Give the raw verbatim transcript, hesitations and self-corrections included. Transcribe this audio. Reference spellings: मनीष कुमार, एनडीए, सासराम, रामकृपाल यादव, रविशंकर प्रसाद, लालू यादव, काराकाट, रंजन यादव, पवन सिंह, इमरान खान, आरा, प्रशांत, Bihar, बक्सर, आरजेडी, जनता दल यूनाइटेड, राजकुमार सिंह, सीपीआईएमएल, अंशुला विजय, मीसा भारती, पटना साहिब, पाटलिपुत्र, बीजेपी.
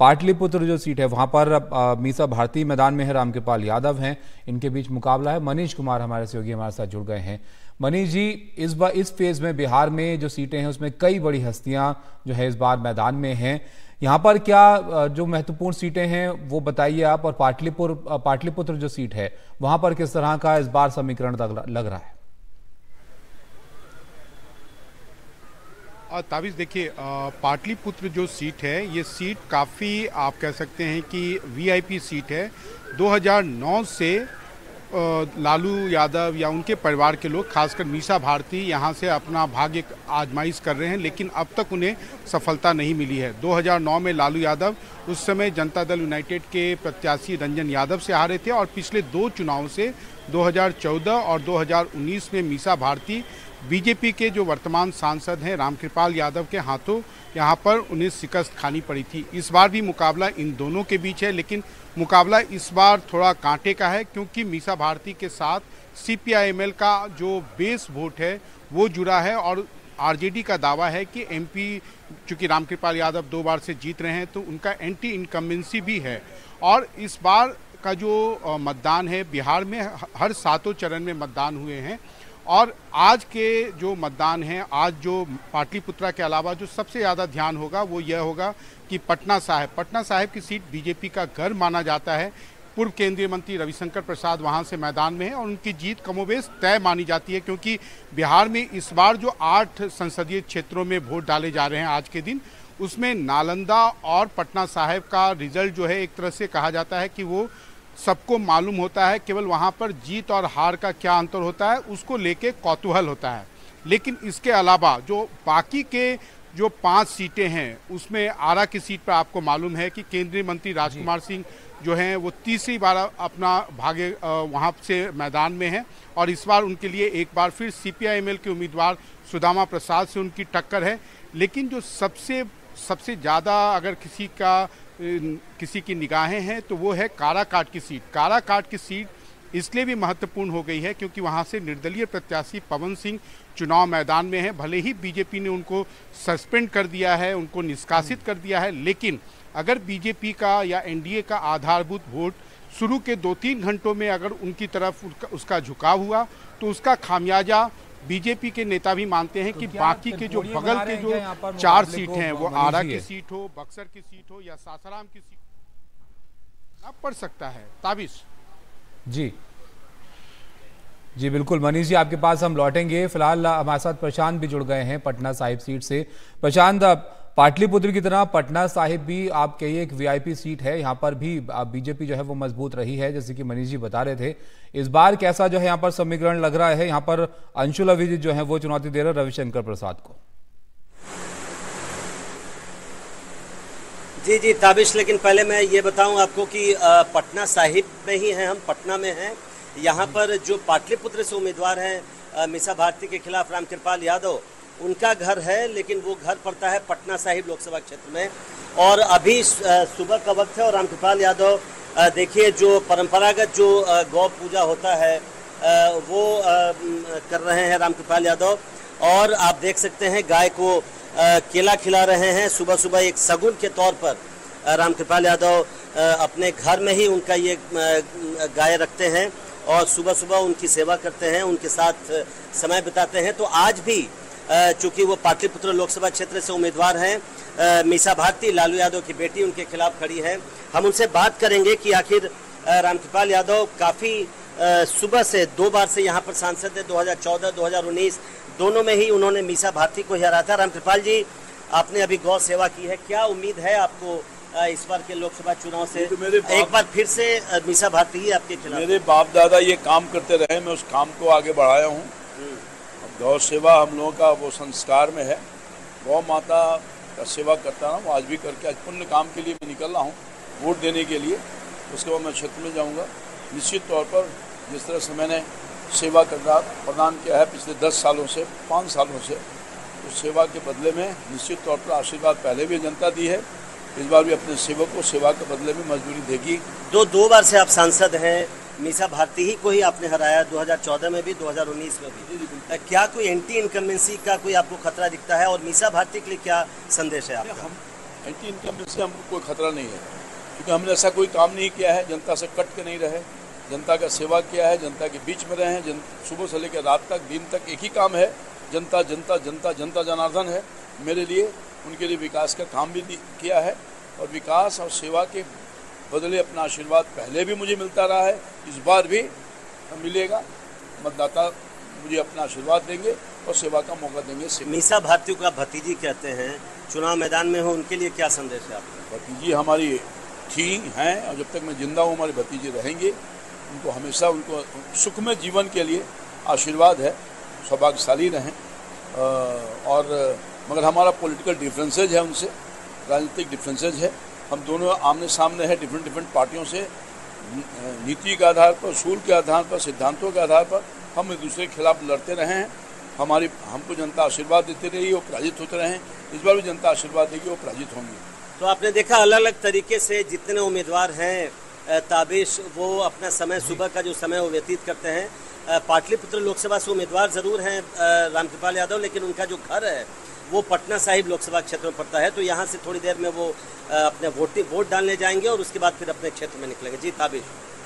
पाटलिपुत्र जो सीट है वहां पर मीसा भारती मैदान में है, रामकृपाल यादव हैं, इनके बीच मुकाबला है। मनीष कुमार हमारे सहयोगी हमारे साथ जुड़ गए हैं। मनीष जी, इस बार इस फेज में बिहार में जो सीटें हैं उसमें कई बड़ी हस्तियां जो है इस बार मैदान में हैं, यहां पर क्या जो महत्वपूर्ण सीटें हैं वो बताइए आप, और पाटलिपुत्र पाटलिपुत्र जो सीट है वहां पर किस तरह का इस बार समीकरण लग रहा है? ताबिज़ देखिए, पाटलिपुत्र जो सीट है ये सीट काफ़ी आप कह सकते हैं कि वीआईपी सीट है। दो हज़ार नौ से लालू यादव या उनके परिवार के लोग, खासकर मीसा भारती, यहाँ से अपना भाग्य आजमाइश कर रहे हैं, लेकिन अब तक उन्हें सफलता नहीं मिली है। दो हज़ार नौ में लालू यादव उस समय जनता दल यूनाइटेड के प्रत्याशी रंजन यादव से हारे थे, और पिछले दो चुनाव से दो हज़ार चौदह और दो हज़ार उन्नीस में मीसा भारती बीजेपी के जो वर्तमान सांसद हैं रामकृपाल यादव के हाथों यहाँ पर उन्हें शिकस्त खानी पड़ी थी। इस बार भी मुकाबला इन दोनों के बीच है, लेकिन मुकाबला इस बार थोड़ा कांटे का है, क्योंकि मीसा भारती के साथ सीपीआईएमएल का जो बेस वोट है वो जुड़ा है, और आरजेडी का दावा है कि एमपी, चूँकि रामकृपाल यादव दो बार से जीत रहे हैं तो उनका एंटी इनकम्बेंसी भी है। और इस बार का जो मतदान है बिहार में, हर सातों चरण में मतदान हुए हैं, और आज के जो मतदान हैं, आज जो पाटलिपुत्रा के अलावा जो सबसे ज़्यादा ध्यान होगा वो यह होगा कि पटना साहिब पटना साहिब की सीट बीजेपी का घर माना जाता है। पूर्व केंद्रीय मंत्री रविशंकर प्रसाद वहां से मैदान में हैं और उनकी जीत कमोबेश तय मानी जाती है, क्योंकि बिहार में इस बार जो आठ संसदीय क्षेत्रों में वोट डाले जा रहे हैं आज के दिन, उसमें नालंदा और पटना साहिब का रिजल्ट जो है एक तरह से कहा जाता है कि वो सबको मालूम होता है, केवल वहाँ पर जीत और हार का क्या अंतर होता है उसको लेके कौतूहल होता है। लेकिन इसके अलावा जो बाकी के जो पांच सीटें हैं, उसमें आरा की सीट पर आपको मालूम है कि केंद्रीय मंत्री राजकुमार सिंह जो हैं वो तीसरी बार अपना भाग्य वहाँ से मैदान में हैं, और इस बार उनके लिए एक बार फिर सीपीआईएमएल के उम्मीदवार सुदामा प्रसाद से उनकी टक्कर है। लेकिन जो सबसे सबसे ज़्यादा अगर किसी का किसी की निगाहें हैं तो वो है काराकाट की सीट। काराकाट की सीट इसलिए भी महत्वपूर्ण हो गई है क्योंकि वहाँ से निर्दलीय प्रत्याशी पवन सिंह चुनाव मैदान में हैं। भले ही बीजेपी ने उनको सस्पेंड कर दिया है, उनको निष्कासित कर दिया है, लेकिन अगर बीजेपी का या एनडीए का आधारभूत वोट शुरू के दो तीन घंटों में अगर उनकी तरफ उसका झुकाव हुआ तो उसका खामियाजा बीजेपी के नेता भी मानते हैं कि तो बाकी के जो बगल के जो चार सीट हैं, वो आरा की सीट हो, बक्सर की सीट हो या सासराम की सीट हो, पड़ सकता है। ताबिश जी जी बिल्कुल मनीष जी, आपके पास हम लौटेंगे। फिलहाल हमारे साथ प्रशांत भी जुड़ गए हैं पटना साहिब सीट से। प्रशांत, पाटलिपुत्र की तरह पटना साहिब भी आपके एक वीआईपी सीट है, यहाँ पर भी बीजेपी जो है वो मजबूत रही है, जैसे कि मनीष जी बता रहे थे। इस बार कैसा जो है यहाँ पर समीकरण लग रहा है? यहाँ पर अंशुला विजय जो है वो चुनौती दे रहे रविशंकर प्रसाद को। जी जी ताबिश, लेकिन पहले मैं ये बताऊं आपको कि पटना साहिब में ही हैं, हम पटना में हैं। यहाँ पर जो पाटलिपुत्र से उम्मीदवार हैं मीसा भारती के खिलाफ रामकृपाल यादव, उनका घर है, लेकिन वो घर पड़ता है पटना साहिब लोकसभा क्षेत्र में। और अभी सुबह का वक्त है और रामकृपाल यादव देखिए जो परंपरागत जो गौ पूजा होता है वो कर रहे हैं रामकृपाल यादव, और आप देख सकते हैं गाय को केला खिला रहे हैं सुबह सुबह एक शगुन के तौर पर। रामकृपाल यादव अपने घर में ही उनका ये गाय रखते हैं और सुबह सुबह उनकी सेवा करते हैं, उनके साथ समय बिताते हैं। तो आज भी चूँकि वो पाटलिपुत्र लोकसभा क्षेत्र से उम्मीदवार हैं, मीसा भारती लालू यादव की बेटी, उनके खिलाफ खड़ी हैं। हम उनसे बात करेंगे कि आखिर रामकृपाल यादव काफ़ी सुबह से दो बार से यहाँ पर सांसद है, दो हज़ार चौदह दो हज़ार उन्नीस दोनों में ही उन्होंने मीसा भारती को हराया था। रामकृपाल जी, आपने अभी गौ सेवा की है, क्या उम्मीद है आपको इस बार के लोकसभा चुनाव से? तो मेरे एक बार फिर से मीसा भारती ही आपके खिलाफ। मेरे बाप दादा ये काम करते रहे, मैं उस काम को आगे बढ़ाया हूँ। गौ सेवा हम लोगों का वो संस्कार में है, गौ माता का सेवा करता हूँ, आज भी करके आज पुण्य काम के लिए मैं निकल रहा हूँ वोट देने के लिए। उसके बाद मैं क्षेत्र में जाऊँगा, निश्चित तौर पर जिस तरह से मैंने सेवा करना प्रदान किया है पिछले दस सालों से पाँच सालों से, उस सेवा के बदले में निश्चित तौर पर आशीर्वाद पहले भी जनता दी है, इस बार भी अपने सेवक को सेवा के बदले में मजबूरी देगी। दो दो बार से आप सांसद हैं, मीसा भारती ही को ही आपने हराया, दो हज़ार चौदह में भी दो हज़ार उन्नीस में भी। क्या कोई एंटी इनकम्बेंसी का कोई आपको खतरा दिखता है, और मीसा भारती के लिए क्या संदेश है आपका? हम एंटी इनकम्बेंसी से हमको कोई खतरा नहीं है, क्योंकि हमने ऐसा कोई काम नहीं किया है, जनता से कट के नहीं रहे, जनता का सेवा किया है, जनता के बीच में रहे हैं, जन सुबह से लेकर रात तक दिन तक एक ही काम है, जनता जनता जनता जनता जनार्दन है मेरे लिए, उनके लिए विकास का काम भी किया है और विकास और सेवा के बदले अपना आशीर्वाद पहले भी मुझे मिलता रहा है, इस बार भी मिलेगा। मतदाता मुझे अपना आशीर्वाद देंगे और सेवा का मौका देंगे। मीसा भारती का भतीजी कहते हैं चुनाव मैदान में हो, उनके लिए क्या संदेश है आपका? भतीजी हमारी थी, हैं और जब तक मैं जिंदा हूँ हमारे भतीजे रहेंगे। उनको हमेशा उनको सुखमय जीवन के लिए आशीर्वाद है, सौभाग्यशाली रहें। और मगर हमारा पॉलिटिकल डिफरेंसेज है उनसे, राजनीतिक डिफरेंसेज है, हम दोनों आमने सामने हैं डिफरेंट डिफरेंट पार्टियों से। नीति के आधार पर, उसूल के आधार पर, सिद्धांतों के आधार पर हम एक दूसरे के खिलाफ लड़ते रहे हैं। हमारी हमको जनता आशीर्वाद देती रही, वो पराजित होते रहे हैं, इस बार भी जनता आशीर्वाद देगी, वो पराजित होंगे। तो आपने देखा अलग अलग तरीके से जितने उम्मीदवार हैं ताबिश वो अपना समय, सुबह का जो समय वो व्यतीत करते हैं। पाटलिपुत्र लोकसभा से उम्मीदवार ज़रूर हैं रामकृपाल यादव, लेकिन उनका जो घर है वो पटना साहिब लोकसभा क्षेत्र में पड़ता है, तो यहाँ से थोड़ी देर में वो अपने वोट वोट डालने जाएंगे और उसके बाद फिर अपने क्षेत्र में निकलेंगे। जी ताबिश।